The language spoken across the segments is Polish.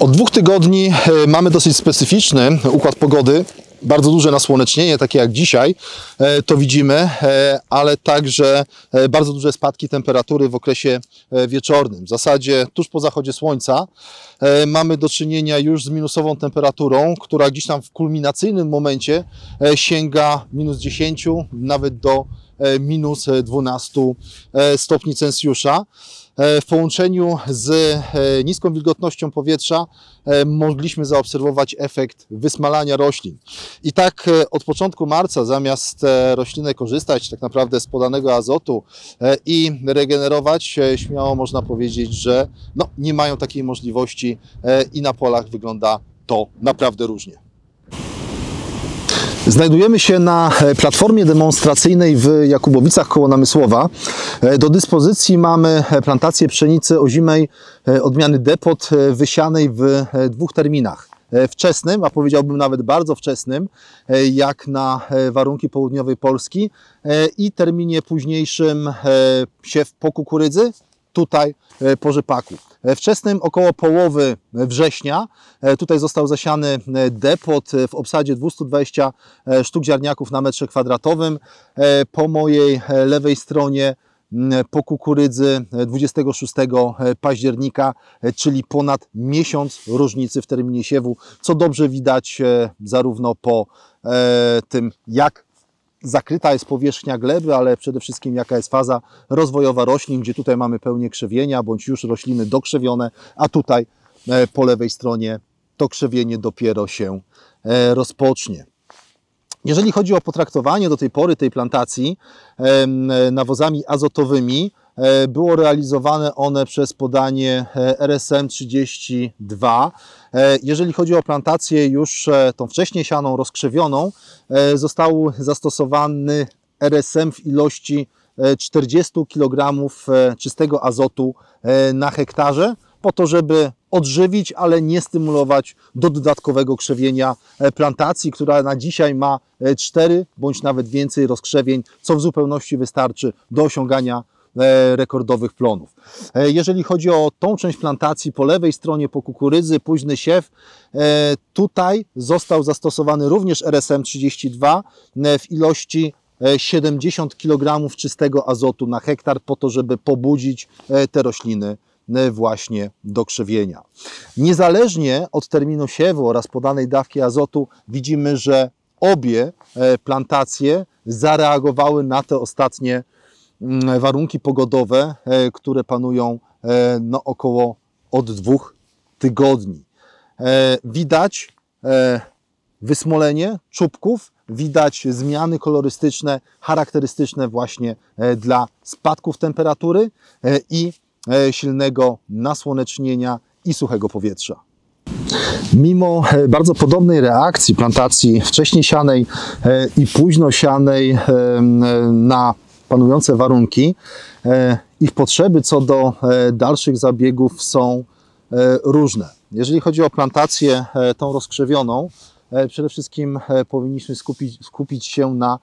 Od 2 tygodni mamy dosyć specyficzny układ pogody. Bardzo duże nasłonecznienie, takie jak dzisiaj, to widzimy, ale także bardzo duże spadki temperatury w okresie wieczornym. W zasadzie tuż po zachodzie słońca mamy do czynienia już z minusową temperaturą, która gdzieś tam w kulminacyjnym momencie sięga -10, nawet do -12 stopni Celsjusza. W połączeniu z niską wilgotnością powietrza mogliśmy zaobserwować efekt wysmalania roślin. I tak od początku marca, zamiast rośliny korzystać tak naprawdę z podanego azotu i regenerować, śmiało można powiedzieć, że no, nie mają takiej możliwości i na polach wygląda to naprawdę różnie. Znajdujemy się na platformie demonstracyjnej w Jakubowicach koło Namysłowa. Do dyspozycji mamy plantację pszenicy ozimej odmiany Depot wysianej w 2 terminach. Wczesnym, a powiedziałbym nawet bardzo wczesnym, jak na warunki południowej Polski, i terminie późniejszym siew po kukurydzy, tutaj po rzepaku. Wczesnym około połowy września. Tutaj został zasiany Depot w obsadzie 220 sztuk ziarniaków na metrze kwadratowym. Po mojej lewej stronie po kukurydzy 26 października, czyli ponad miesiąc różnicy w terminie siewu, co dobrze widać zarówno po tym, jak zakryta jest powierzchnia gleby, ale przede wszystkim jaka jest faza rozwojowa roślin, gdzie tutaj mamy pełnię krzewienia, bądź już rośliny dokrzewione, a tutaj po lewej stronie to krzewienie dopiero się rozpocznie. Jeżeli chodzi o potraktowanie do tej pory tej plantacji nawozami azotowymi, było realizowane one przez podanie RSM32. Jeżeli chodzi o plantację już tą wcześniej sianą, rozkrzewioną, został zastosowany RSM w ilości 40 kg czystego azotu na hektarze, po to, żeby odżywić, ale nie stymulować do dodatkowego krzewienia plantacji, która na dzisiaj ma 4 bądź nawet więcej rozkrzewień, co w zupełności wystarczy do osiągania rekordowych plonów. Jeżeli chodzi o tą część plantacji po lewej stronie po kukurydzy, późny siew, tutaj został zastosowany również RSM32 w ilości 70 kg czystego azotu na hektar, po to, żeby pobudzić te rośliny właśnie do krzewienia. Niezależnie od terminu siewu oraz podanej dawki azotu widzimy, że obie plantacje zareagowały na te ostatnie warunki pogodowe, które panują no, około od 2 tygodni. Widać wysmolenie czubków, widać zmiany kolorystyczne, charakterystyczne właśnie dla spadków temperatury i silnego nasłonecznienia i suchego powietrza. Mimo bardzo podobnej reakcji plantacji wcześnie sianej i późno sianej na panujące warunki, ich potrzeby co do dalszych zabiegów są różne. Jeżeli chodzi o plantację tą rozkrzewioną, przede wszystkim powinniśmy skupić się na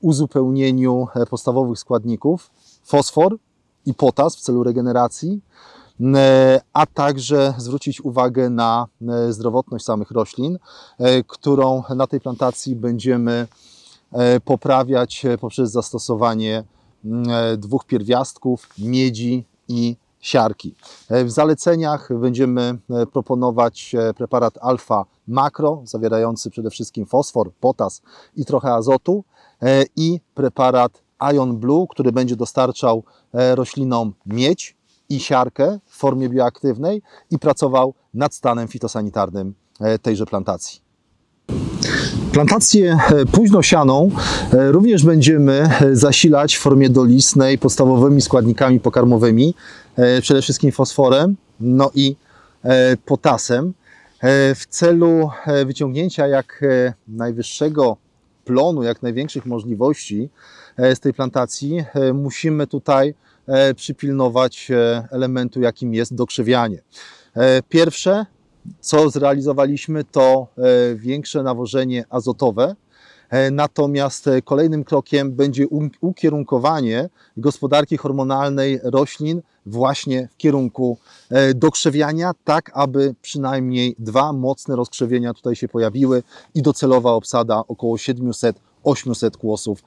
uzupełnieniu podstawowych składników, fosfor i potas w celu regeneracji, a także zwrócić uwagę na zdrowotność samych roślin, którą na tej plantacji będziemy poprawiać poprzez zastosowanie 2 pierwiastków, miedzi i siarki. W zaleceniach będziemy proponować preparat Alfa Macro, zawierający przede wszystkim fosfor, potas i trochę azotu, i preparat Ion Blue, który będzie dostarczał roślinom miedź i siarkę w formie bioaktywnej i pracował nad stanem fitosanitarnym tejże plantacji. Plantację późno sianą również będziemy zasilać w formie dolisnej podstawowymi składnikami pokarmowymi, przede wszystkim fosforem, no i potasem, w celu wyciągnięcia jak najwyższego plonu, jak największych możliwości z tej plantacji. Musimy tutaj przypilnować elementu, jakim jest dokrzewianie. Pierwsze, co zrealizowaliśmy, to większe nawożenie azotowe, natomiast kolejnym krokiem będzie ukierunkowanie gospodarki hormonalnej roślin właśnie w kierunku dokrzewiania, tak aby przynajmniej dwa mocne rozkrzewienia tutaj się pojawiły i docelowa obsada około 700-800 kłosów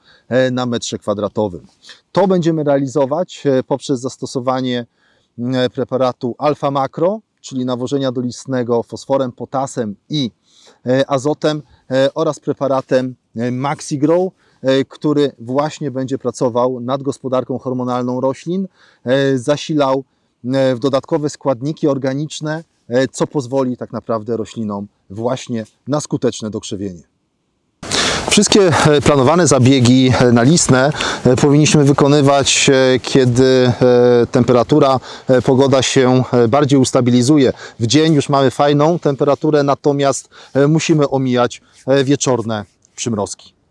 na metrze kwadratowym. To będziemy realizować poprzez zastosowanie preparatu Alfa Macro, czyli nawożenia dolistnego fosforem, potasem i azotem oraz preparatem MaxiGrow, który właśnie będzie pracował nad gospodarką hormonalną roślin, zasilał w dodatkowe składniki organiczne, co pozwoli tak naprawdę roślinom właśnie na skuteczne dokrzewienie. Wszystkie planowane zabiegi nalistne powinniśmy wykonywać, kiedy temperatura, pogoda się bardziej ustabilizuje. W dzień już mamy fajną temperaturę, natomiast musimy omijać wieczorne przymrozki.